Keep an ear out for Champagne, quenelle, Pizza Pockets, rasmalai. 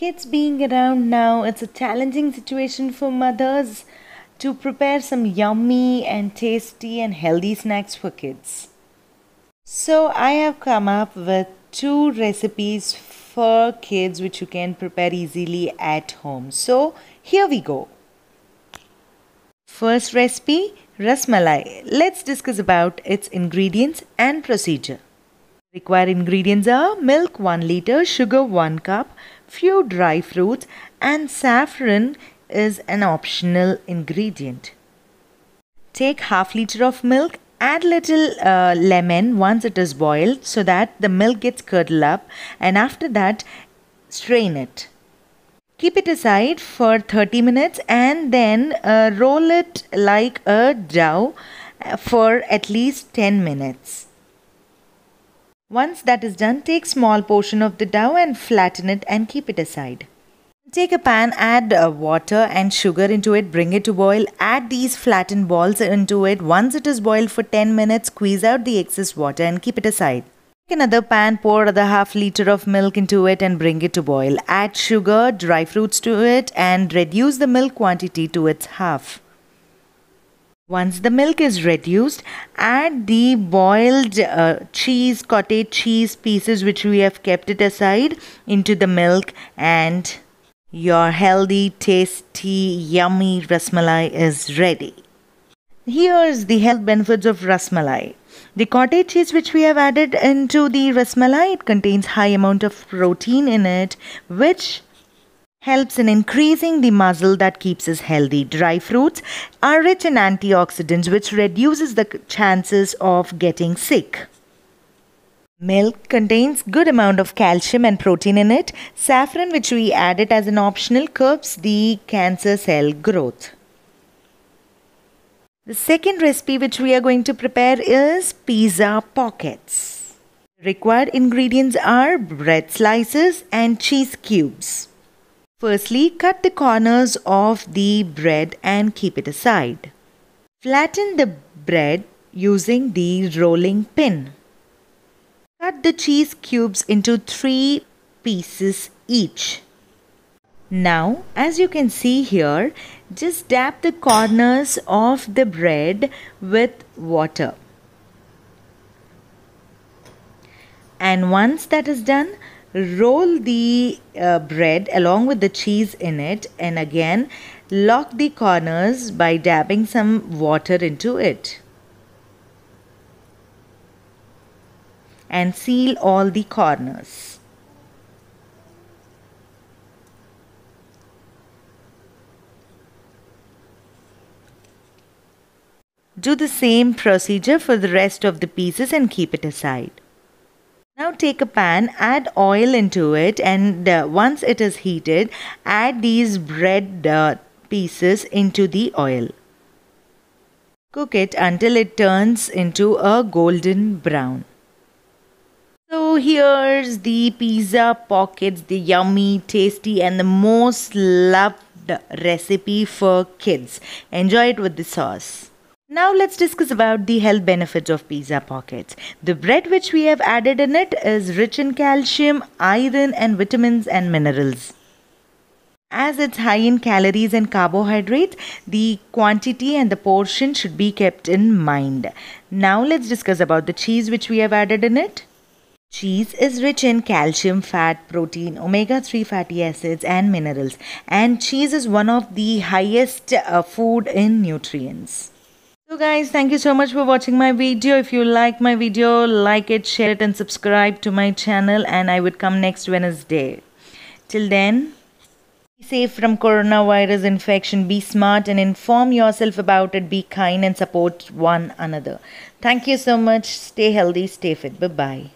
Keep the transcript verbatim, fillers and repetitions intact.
kids being around now, it's a challenging situation for mothers to prepare some yummy and tasty and healthy snacks for kids. So I have come up with two recipes for kids which you can prepare easily at home. So here we go. First recipe, rasmalai. Let's discuss about its ingredients and procedure. Required ingredients are milk one liter, sugar one cup, few dry fruits, and saffron is an optional ingredient. Take half liter of milk, add little uh, lemon once it is boiled so that the milk gets curdled up, and after that strain it. Keep it aside for thirty minutes and then uh, roll it like a dough for at least ten minutes. Once that is done, take small portion of the dough and flatten it and keep it aside. Take a pan, add uh, water and sugar into it, bring it to boil, add these flattened balls into it. Once it is boiled for ten minutes, squeeze out the excess water and keep it aside. Take another pan, pour the half liter of milk into it and bring it to boil. Add sugar, dry fruits to it and reduce the milk quantity to its half. Once the milk is reduced, add the boiled uh, cheese, cottage cheese pieces which we have kept it aside into the milk, and your healthy, tasty, yummy rasmalai is ready. Here's the health benefits of rasmalai. The cottage cheese which we have added into the rasmalai, it contains high amount of protein in it, which helps in increasing the muscle that keeps us healthy. Dry fruits are rich in antioxidants, which reduces the chances of getting sick. Milk contains good amount of calcium and protein in it. Saffron, which we added as an optional, curbs the cancer cell growth. The second recipe which we are going to prepare is pizza pockets. Required ingredients are bread slices and cheese cubes. Firstly, cut the corners of the bread and keep it aside. Flatten the bread using the rolling pin. Cut the cheese cubes into three pieces each. Now, as you can see here, just dab the corners of the bread with water. And once that is done, roll the uh, bread along with the cheese in it, and again lock the corners by dabbing some water into it, and seal all the corners. Do the same procedure for the rest of the pieces and keep it aside. Now take a pan, add oil into it, and uh, once it is heated, add these bread uh, pieces into the oil. Cook it until it turns into a golden brown. So here's the pizza pockets, the yummy, tasty and the most loved recipe for kids. Enjoy it with the sauce. Now let's discuss about the health benefits of pizza pockets. The bread which we have added in it is rich in calcium, iron and vitamins and minerals. As it's high in calories and carbohydrates, the quantity and the portion should be kept in mind. Now let's discuss about the cheese which we have added in it. Cheese is rich in calcium, fat, protein, omega three fatty acids and minerals. And cheese is one of the highest uh, food in nutrients. So guys, thank you so much for watching my video. If you like my video, like it, share it and subscribe to my channel, and I would come next Wednesday. Till then, be safe from coronavirus infection, be smart and inform yourself about it, be kind and support one another. Thank you so much. Stay healthy, stay fit. Bye-bye.